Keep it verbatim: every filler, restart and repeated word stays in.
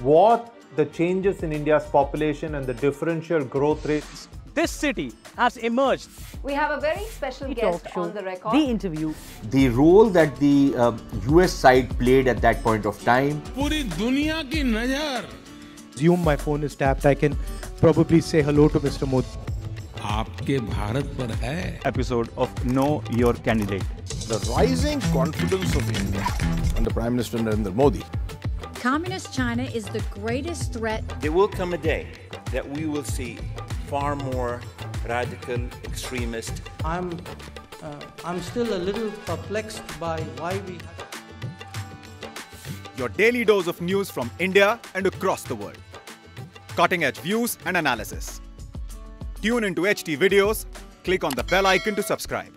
what the changes in India's population and the differential growth rates this city has emerged. We have a very special guest on the record. The interview. The role that the uh, U S side played at that point of time. Puri duniya ki nazar. Assume my phone is tapped. I can probably say hello to Mister Modi. आपके भारत पर है episode of Know Your Candidate. The rising confidence of India under Prime Minister Narendra Modi. Communist China is the greatest threat. There will come a day that we will see far more radical extremists. I'm, uh, I'm still a little perplexed by why we. Your daily dose of news from India and across the world. Cutting-edge views and analysis. Tune into H T videos, click on the bell icon to subscribe.